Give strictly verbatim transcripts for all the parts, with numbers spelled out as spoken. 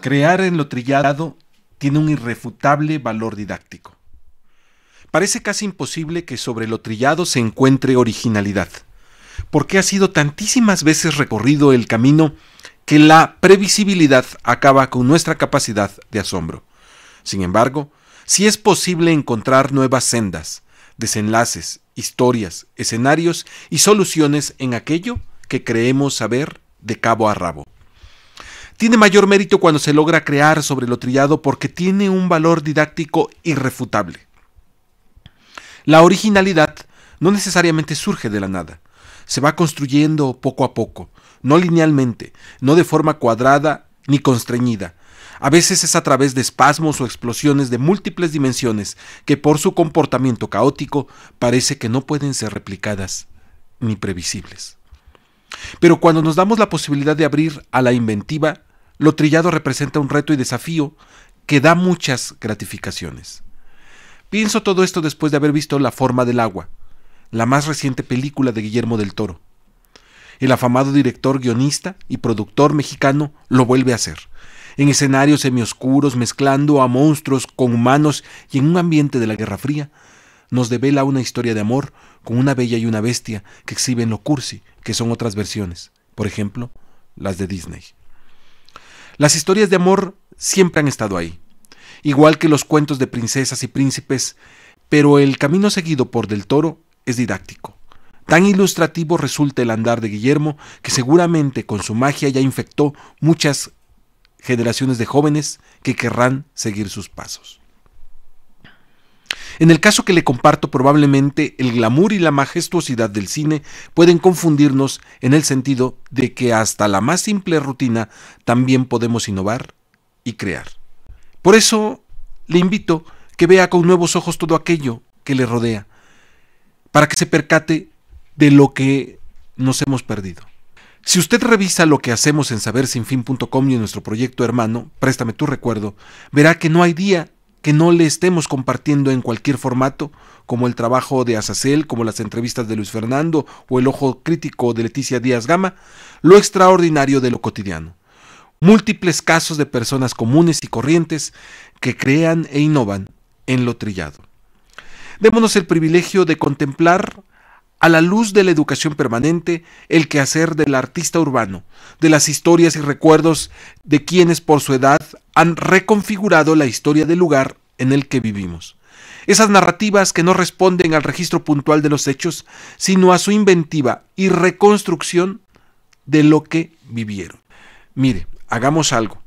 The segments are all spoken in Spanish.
Crear en lo trillado tiene un irrefutable valor didáctico. Parece casi imposible que sobre lo trillado se encuentre originalidad, porque ha sido tantísimas veces recorrido el camino que la previsibilidad acaba con nuestra capacidad de asombro. Sin embargo, sí es posible encontrar nuevas sendas, desenlaces, historias, escenarios y soluciones en aquello que creemos saber de cabo a rabo. Tiene mayor mérito cuando se logra crear sobre lo trillado porque tiene un valor didáctico irrefutable. La originalidad no necesariamente surge de la nada. Se va construyendo poco a poco, no linealmente, no de forma cuadrada ni constreñida. A veces es a través de espasmos o explosiones de múltiples dimensiones que por su comportamiento caótico parece que no pueden ser replicadas ni previsibles. Pero cuando nos damos la posibilidad de abrir a la inventiva, lo trillado representa un reto y desafío que da muchas gratificaciones. Pienso todo esto después de haber visto La forma del agua, la más reciente película de Guillermo del Toro. El afamado director, guionista y productor mexicano lo vuelve a hacer, en escenarios semioscuros, mezclando a monstruos con humanos y en un ambiente de la Guerra Fría. Nos devela una historia de amor con una bella y una bestia que exhiben lo cursi, que son otras versiones, por ejemplo, las de Disney. Las historias de amor siempre han estado ahí, igual que los cuentos de princesas y príncipes, pero el camino seguido por Del Toro es didáctico. Tan ilustrativo resulta el andar de Guillermo, que seguramente con su magia ya infectó muchas generaciones de jóvenes que querrán seguir sus pasos. En el caso que le comparto, probablemente el glamour y la majestuosidad del cine pueden confundirnos en el sentido de que hasta la más simple rutina también podemos innovar y crear. Por eso le invito que vea con nuevos ojos todo aquello que le rodea, para que se percate de lo que nos hemos perdido. Si usted revisa lo que hacemos en Saber Sin Fin punto com y en nuestro proyecto hermano, Préstame tu Recuerdo, verá que no hay día que no le estemos compartiendo en cualquier formato, como el trabajo de Asael, como las entrevistas de Luis Fernando o el ojo crítico de Leticia Díaz Gama, lo extraordinario de lo cotidiano. Múltiples casos de personas comunes y corrientes que crean e innovan en lo trillado. Démonos el privilegio de contemplar, a la luz de la educación permanente, el quehacer del artista urbano, de las historias y recuerdos de quienes por su edad han reconfigurado la historia del lugar en el que vivimos. Esas narrativas que no responden al registro puntual de los hechos, sino a su inventiva y reconstrucción de lo que vivieron. Mire, hagamos algo.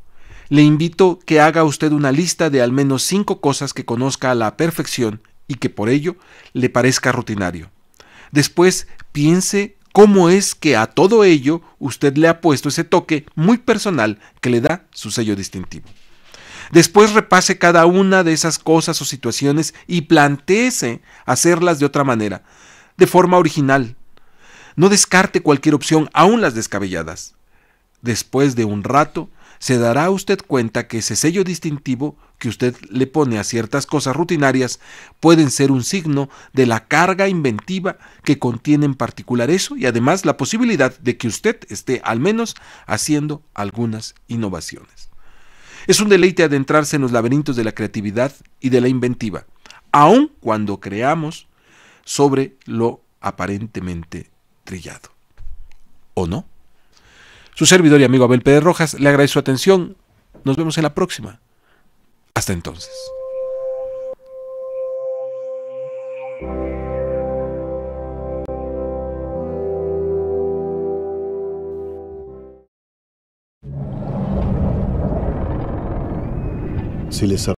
Le invito que haga usted una lista de al menos cinco cosas que conozca a la perfección y que por ello le parezca rutinario. Después piense cómo es que a todo ello usted le ha puesto ese toque muy personal que le da su sello distintivo. Después repase cada una de esas cosas o situaciones y plantéese hacerlas de otra manera, de forma original. No descarte cualquier opción, aún las descabelladas. Después de un rato, se dará usted cuenta que ese sello distintivo que usted le pone a ciertas cosas rutinarias pueden ser un signo de la carga inventiva que contiene en particular eso y además la posibilidad de que usted esté al menos haciendo algunas innovaciones. Es un deleite adentrarse en los laberintos de la creatividad y de la inventiva, aun cuando creamos sobre lo aparentemente trillado. ¿O no? Su servidor y amigo Abel Pérez Rojas le agradece su atención. Nos vemos en la próxima. Hasta entonces. Si les